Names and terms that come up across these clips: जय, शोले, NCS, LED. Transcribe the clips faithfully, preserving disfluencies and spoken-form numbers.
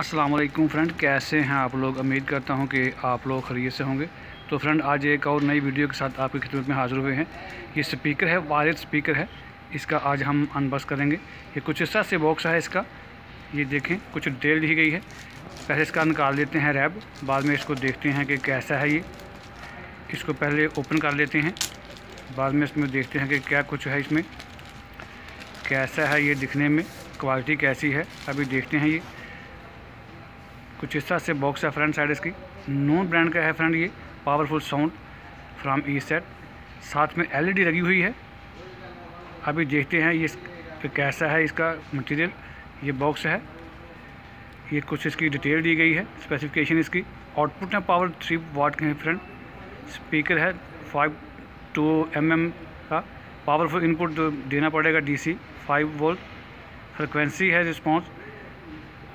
अस्सलाम वालेकुम फ्रेंड, कैसे हैं आप लोग। उम्मीद करता हूं कि आप लोग खैरियत से होंगे। तो फ्रेंड, आज एक और नई वीडियो के साथ आपकी खिदमत में हाज़िर हुए हैं। ये स्पीकर है, वायरलेस स्पीकर है। इसका आज हम अनबॉक्स करेंगे। ये कुछ हिस्सा से बॉक्स है इसका, ये देखें कुछ डिटेल दी गई है। पहले इसका निकाल लेते हैं रैप, बाद में इसको देखते हैं कि कैसा है ये। इसको पहले ओपन कर लेते हैं, बाद में इसमें देखते हैं कि क्या कुछ है इसमें, कैसा है ये, दिखने में क्वालिटी कैसी है, अभी देखते हैं। ये कुछ हिस्सा से बॉक्स है फ्रंट साइड इसकी, नॉन ब्रांड का है फ्रंट। ये powerful sound from E set, साथ में एलईडी लगी हुई है। अभी देखते हैं ये कैसा है इसका मटेरियल। ये बॉक्स है, ये कुछ इसकी डिटेल दी गई है, स्पेसिफिकेशन इसकी। आउटपुट में पावर थ्री वाट के हैं फ्रंट। स्पीकर है फाइव टू एम एम का। पावरफुल इनपुट देना पड़ेगा डीसी फाइव वोल्ट। फ्रिक्वेंसी है रिस्पॉन्स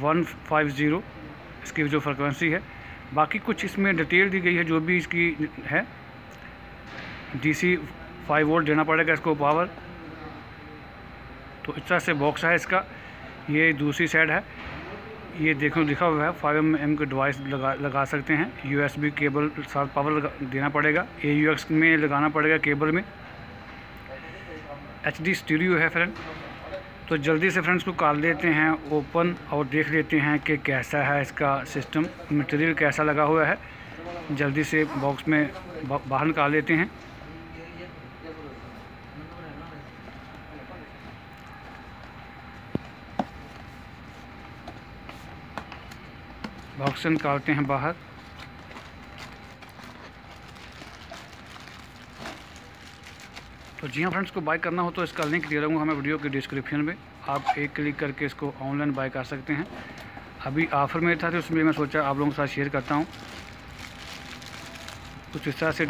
वन फाइव ज़ीरो, इसकी जो फ्रिक्वेंसी है। बाकी कुछ इसमें डिटेल दी गई है जो भी इसकी है। डीसी फाइव वोल्ट देना पड़ेगा इसको पावर। तो इस तरह से बॉक्स है इसका। ये दूसरी साइड है, ये देखो लिखा हुआ है फाइव एम एम के डिवाइस लगा लगा सकते हैं। यूएसबी केबल साथ पावर देना पड़ेगा, ए यू एक्स में लगाना पड़ेगा केबल में। एच डी स्टीरियो है फ्रेंड। तो जल्दी से फ्रेंड्स को कर लेते हैं ओपन और देख लेते हैं कि कैसा है इसका सिस्टम, मटेरियल कैसा लगा हुआ है। जल्दी से बॉक्स में बाहर निकाल लेते हैं। बॉक्स निकालते हैं बाहर। तो जी हाँ फ्रेंड्स, को बाय करना हो तो इसका लिंक दे रहा हूँ हमें वीडियो के डिस्क्रिप्शन में। आप एक क्लिक करके इसको ऑनलाइन बाय कर सकते हैं। अभी ऑफ़र में था तो उसमें मैं सोचा आप लोगों के साथ शेयर करता हूँ। कुछ इस तरह से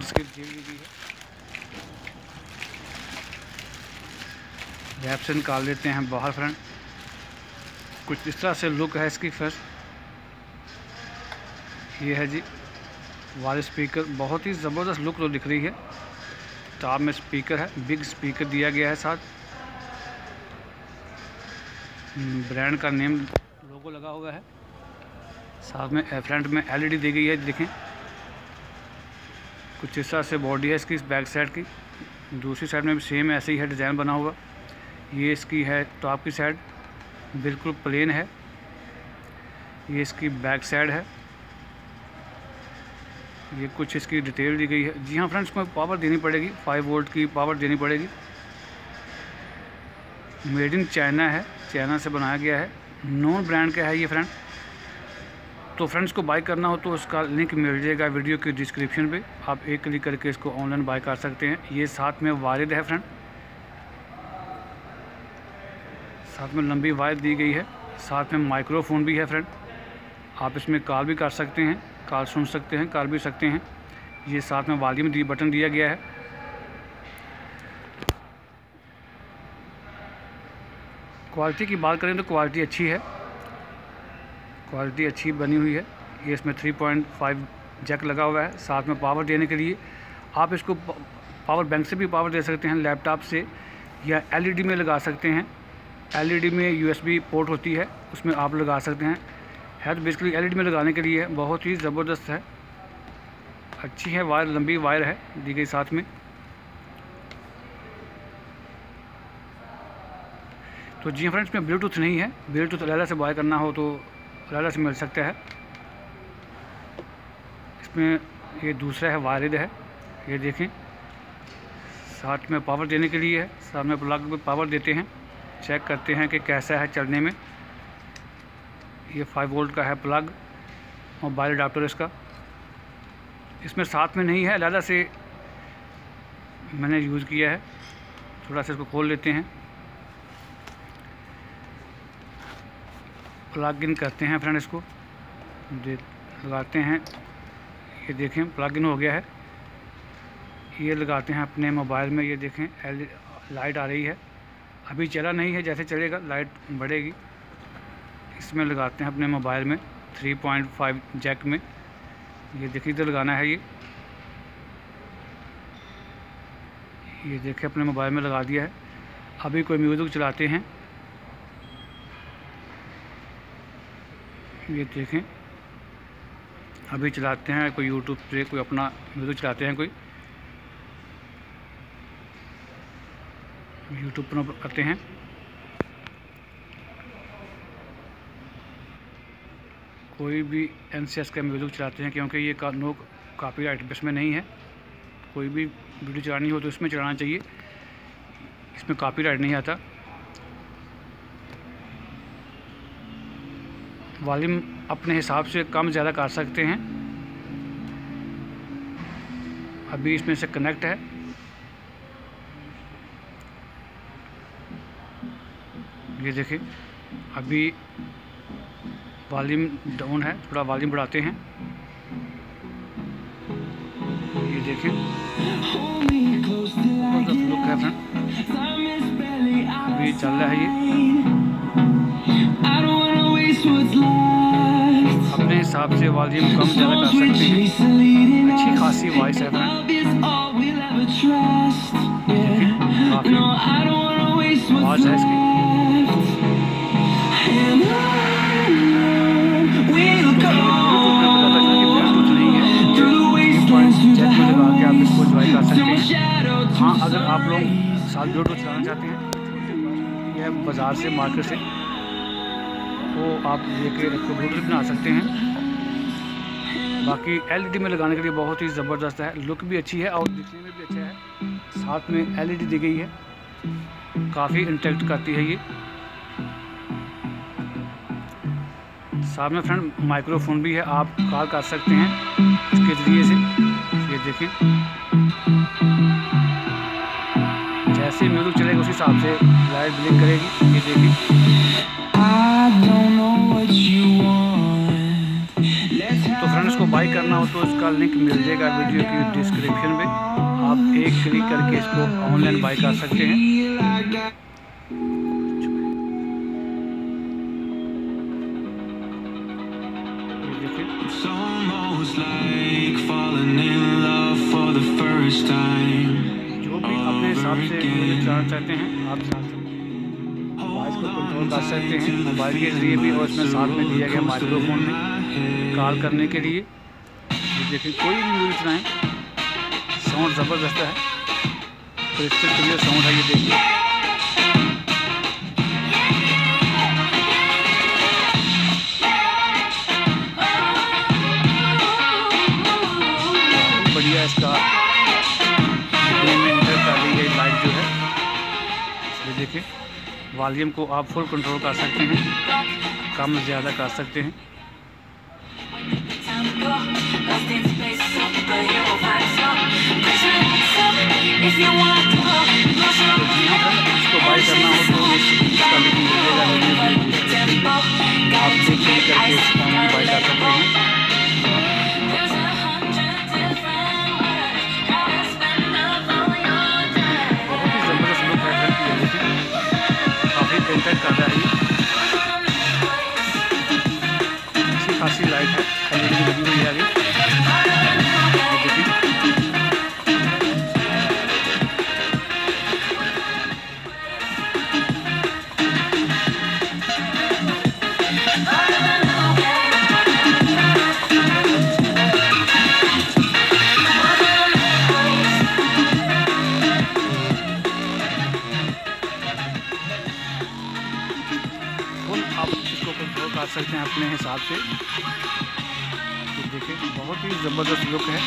रैप से निकाल लेते हैं बाहर फ्रेंड। कुछ इस तरह से लुक है इसकी। फर्स्ट ये है जी वायरलेस स्पीकर, बहुत ही ज़बरदस्त लुक तो दिख रही है। टॉप में स्पीकर है, बिग स्पीकर दिया गया है, साथ ब्रांड का नेम लोगो लगा हुआ है, साथ में फ्रंट में एलईडी दी गई है। देखें कुछ हिस्सा से बॉडी है इसकी, इस बैक साइड की। दूसरी साइड में भी सेम ऐसे ही है डिज़ाइन बना हुआ। ये इसकी है टॉप की साइड, बिल्कुल प्लेन है। ये इसकी बैक साइड है। ये कुछ इसकी डिटेल दी गई है। जी हाँ फ्रेंड्स, को पावर देनी पड़ेगी, फाइव वोल्ट की पावर देनी पड़ेगी। मेड इन चाइना है, चाइना से बनाया गया है, नॉन ब्रांड का है ये फ्रेंड। तो फ्रेंड्स को बाय करना हो तो उसका लिंक मिल जाएगा वीडियो के डिस्क्रिप्शन पे। आप एक क्लिक करके इसको ऑनलाइन बाय कर सकते हैं। ये साथ में वायर है फ्रेंड, साथ में लंबी वायर दी गई है, साथ में माइक्रोफोन भी है फ्रेंड। आप इसमें कॉल भी कर सकते हैं, कॉल सुन सकते हैं, कॉल भी सकते हैं। ये साथ में वॉल्यूम दी बटन दिया गया है। क्वालिटी की बात करें तो क्वालिटी अच्छी है, क्वालिटी अच्छी बनी हुई है। ये इसमें थ्री पॉइंट फाइव जैक लगा हुआ है, साथ में पावर देने के लिए। आप इसको पावर बैंक से भी पावर दे सकते हैं, लैपटॉप से, या एलईडी में लगा सकते हैं। एलईडी में यूएसबी पोर्ट होती है, उसमें आप लगा सकते हैं। है तो बेसिकली एलईडी में लगाने के लिए है। बहुत ही ज़बरदस्त है, अच्छी है वायर, लंबी वायर है दी गई साथ में। तो जी फ्रेंड्स, में ब्लूटूथ नहीं है। ब्लूटूथ अलहदा से बाय करना हो तो अलहदा से मिल सकता है। इसमें ये दूसरा है वायर्ड है, ये देखें, साथ में पावर देने के लिए है। साथ में प्लग में पावर देते हैं, चेक करते हैं कि कैसा है चलने में। ये फाइव वोल्ट का है प्लग, मोबाइल अडाप्टर इसका। इसमें साथ में नहीं है, अलहदा से मैंने यूज़ किया है। थोड़ा सा इसको खोल लेते हैं, प्लग इन करते हैं फ्रेंड, इसको लगाते हैं। ये देखें प्लग इन हो गया है। ये लगाते हैं अपने मोबाइल में। ये देखें लाइट आ रही है, अभी चला नहीं है, जैसे चलेगा लाइट बढ़ेगी। इसमें लगाते हैं अपने मोबाइल में थ्री पॉइंट फाइव जैक में। ये देखिए इधर लगाना है, ये ये देखिए अपने मोबाइल में लगा दिया है। अभी कोई म्यूज़िक चलाते हैं, ये देखें, अभी चलाते हैं कोई यूट्यूब पे कोई अपना वीडियो चलाते हैं, कोई यूट्यूब पर करते हैं। कोई भी एन सी एस का म्यूज़िक चलाते हैं क्योंकि ये का, नो कॉपीराइट बेस में नहीं है। कोई भी वीडियो चलानी हो तो इसमें चलाना चाहिए, इसमें कॉपीराइट नहीं आता। वॉल्यूम अपने हिसाब से कम ज़्यादा कर सकते हैं। अभी इसमें से कनेक्ट है, ये देखिए अभी वॉल्यूम डाउन है, थोड़ा वॉल्यूम बढ़ाते हैं। ये देखें लुक है फ्रेंड, अभी चल रहा है ये। अपने हिसाब से वॉल्यूम कम ज़्यादा कर सकते हैं। अच्छी खासी वॉइस है फ्रेंड, आवाज़ है इसकी। हाँ, अगर आप लोग साल वीडियो चलाना चाहते हैं, यह बाज़ार से मार्केट से तो आप लेके इसको ब्लूटूथ बना सकते हैं। बाकी एलईडी में लगाने के लिए बहुत ही ज़बरदस्त है, लुक भी अच्छी है और दिखने में भी अच्छा है। साथ में एलईडी दी गई है, काफ़ी इंटरेक्ट करती है ये। सामने फ्रेंड माइक्रोफोन भी है, आप कॉल कर सकते हैं इसके ज़रिए से। ये देखें जैसे म्यूज़िक चलेगा उसी हिसाब से लाइट ब्लिंक करेगी। ये देखें, तो फ्रेंड्स को बाई करना हो तो इसका लिंक मिल जाएगा वीडियो की डिस्क्रिप्शन में, आप एक क्लिक करके इसको ऑनलाइन बाई कर सकते हैं। It's almost like falling in love for the first time. जो भी अपने हिसाब से चलाना चाहते हैं आप चला सकते हैं, वॉइस को कंट्रोल कर सकते हैं मोबाइल के जरिए भी, और इसमें साथ में दिया गया माइक्रोफोन में कॉल करने के लिए। देखिए कोई भी म्यूजिक चलाएं, साउंड ज़बरदस्त है, क्रिस्टल क्लियर साउंड है। ये देखिए इसका लाइट जो है, ये देखिए वॉल्यूम को आप फुल कंट्रोल कर सकते हैं, कम ज़्यादा कर सकते हैं। इसको बाय करना हो तो इसका लिंक मिलेगा वीडियो डिस्क्रिप्शन में, आप क्लिक करके इसको बाय कर सकते हैं। कर रहा है, अच्छी खासी लाइट है, एलईडी लगी हुई है। कर सकते हैं अपने हिसाब से, तो देखिए बहुत ही ज़बरदस्त लुक है।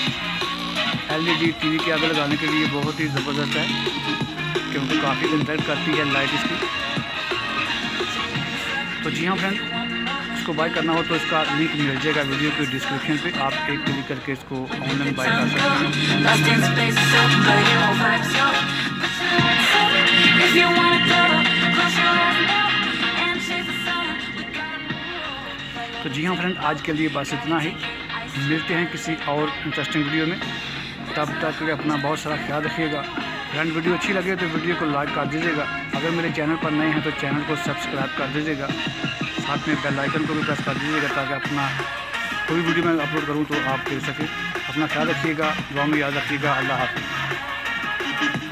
एलईडी टीवी के आगे लगाने के लिए बहुत ही ज़बरदस्त है क्योंकि काफ़ी इंटरेक्ट करती है लाइट इसकी। तो जी हाँ फ्रेंड, इसको बाय करना हो तो इसका लिंक मिल जाएगा वीडियो के डिस्क्रिप्शन पे, आप एक क्लिक करके इसको ऑनलाइन बाय कर सकते हैं। तो जी हाँ फ्रेंड, आज के लिए बस इतना ही, मिलते हैं किसी और इंटरेस्टिंग वीडियो में। तब तक के अपना बहुत सारा ख्याल रखिएगा फ्रेंड। वीडियो अच्छी लगे तो वीडियो को लाइक कर दीजिएगा, अगर मेरे चैनल पर नए हैं तो चैनल को सब्सक्राइब कर दीजिएगा, साथ में बेल आइकन को भी प्रेस कर दीजिएगा ताकि अपना कोई वीडियो मैं अपलोड करूँ तो आप देख सकें। अपना ख्याल रखिएगा, दुआ में याद रखिएगा। अल्लाह हाफ़िज़।